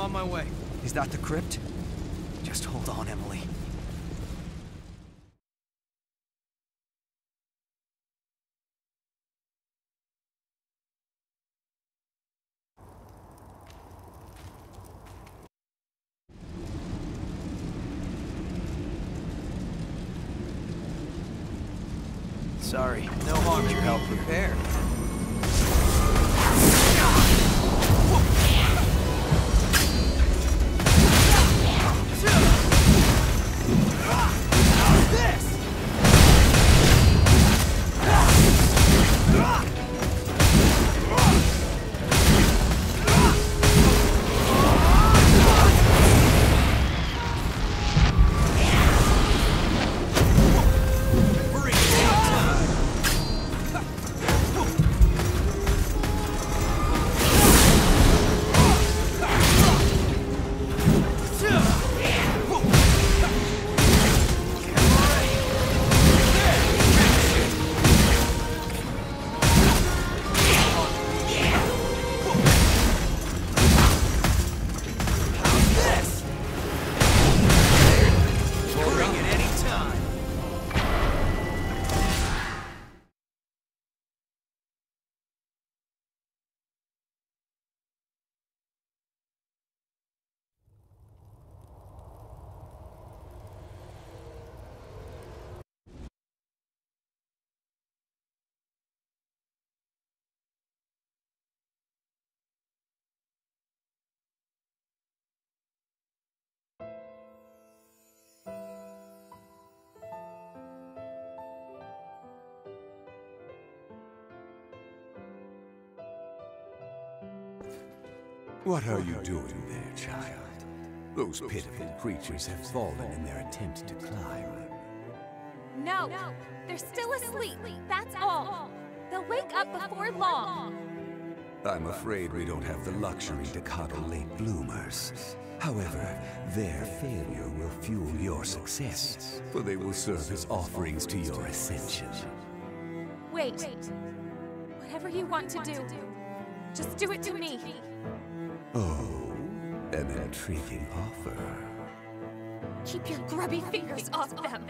I'm on my way. Is that the crypt? Just hold on, Emily. Sorry, no harm to help prepare. What are you doing there, child? Those pitiful creatures have fallen in their attempt to climb. No! They're still asleep, that's all! They'll wake up before long! I'm afraid we don't have the luxury to coddle late bloomers. However, their failure will fuel your success, for they will serve as offerings to your ascension. Wait! Whatever you want to do, just do it to me! Oh, an intriguing offer. Keep your grubby fingers off them!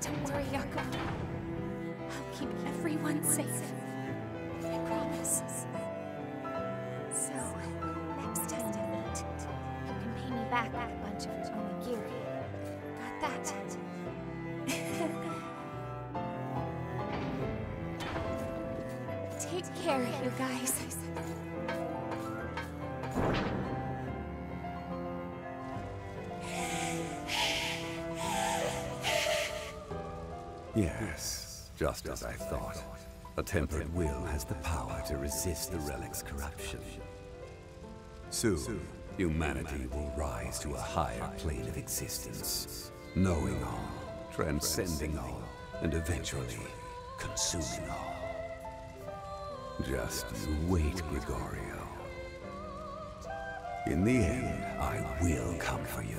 Don't worry, Yakko. I'll keep everyone safe. I promise. Back a bunch of onigiri. Got that. Take care, you guys. Yes, just as I thought. A tempered will has the power to resist the relic's corruption. Soon, humanity will rise to a higher plane of existence, knowing all, transcending all, and eventually consuming all. Just you wait, Gregorio. In the end, I will come for you.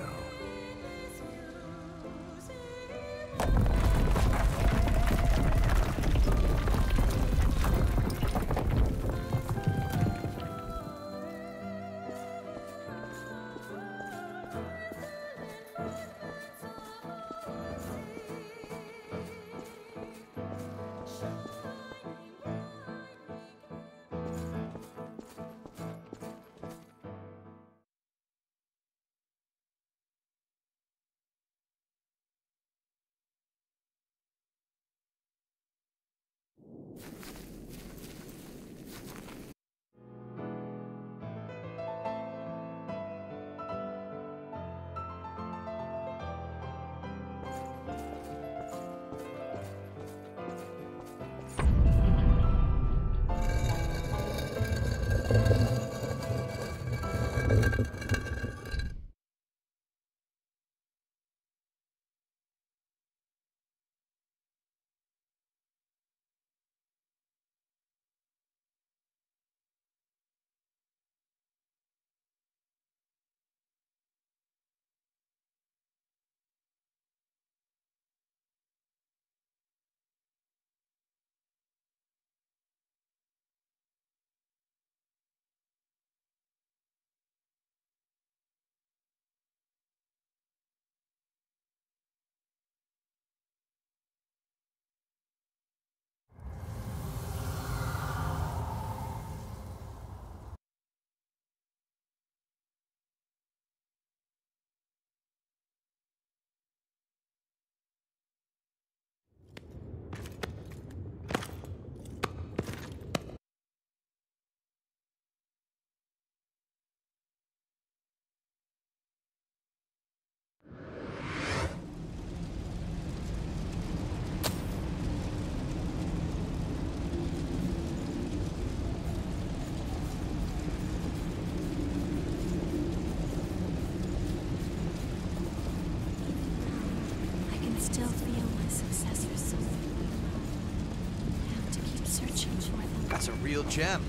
That's a real gem.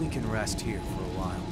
We can rest here for a while.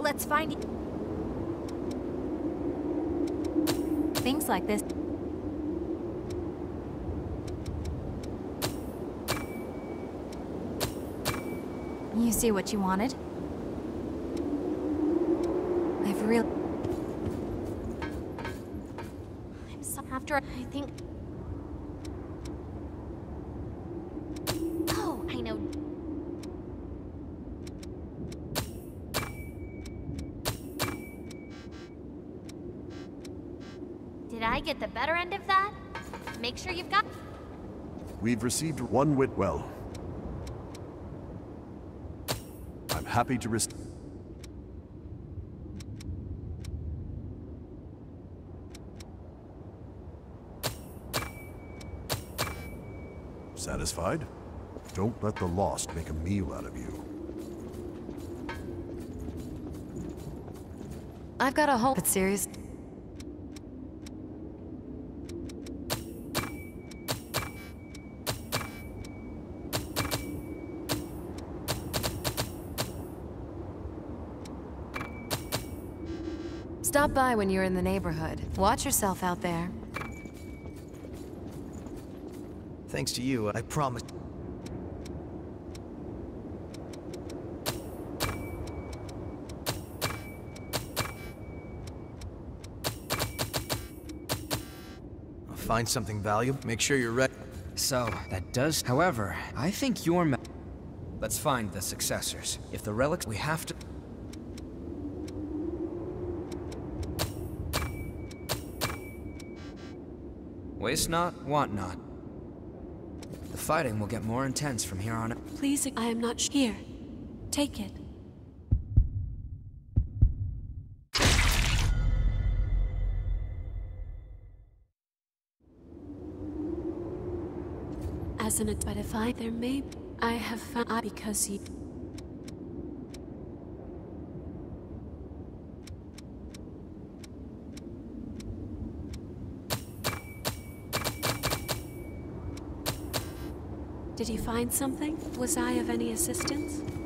Let's find it. Things like this. You see what you wanted? I've really... I'm so after, I think... Oh, I know. I get the better end of that? Make sure you've got... We've received one wit well. I'm happy to risk... Satisfied? Don't let the lost make a meal out of you. I've got a whole... But seriously... Stop by when you're in the neighborhood. Watch yourself out there. Thanks to you, I promise. I'll find something valuable. Make sure you're ready. So, that does... However, I think you're... Let's find the successors. If the relics... We have to... Waste not, want not. The fighting will get more intense from here on out. Please, I am not here. Take it. As an identified, there may be. I have found I because you. Did you find something? Was I of any assistance?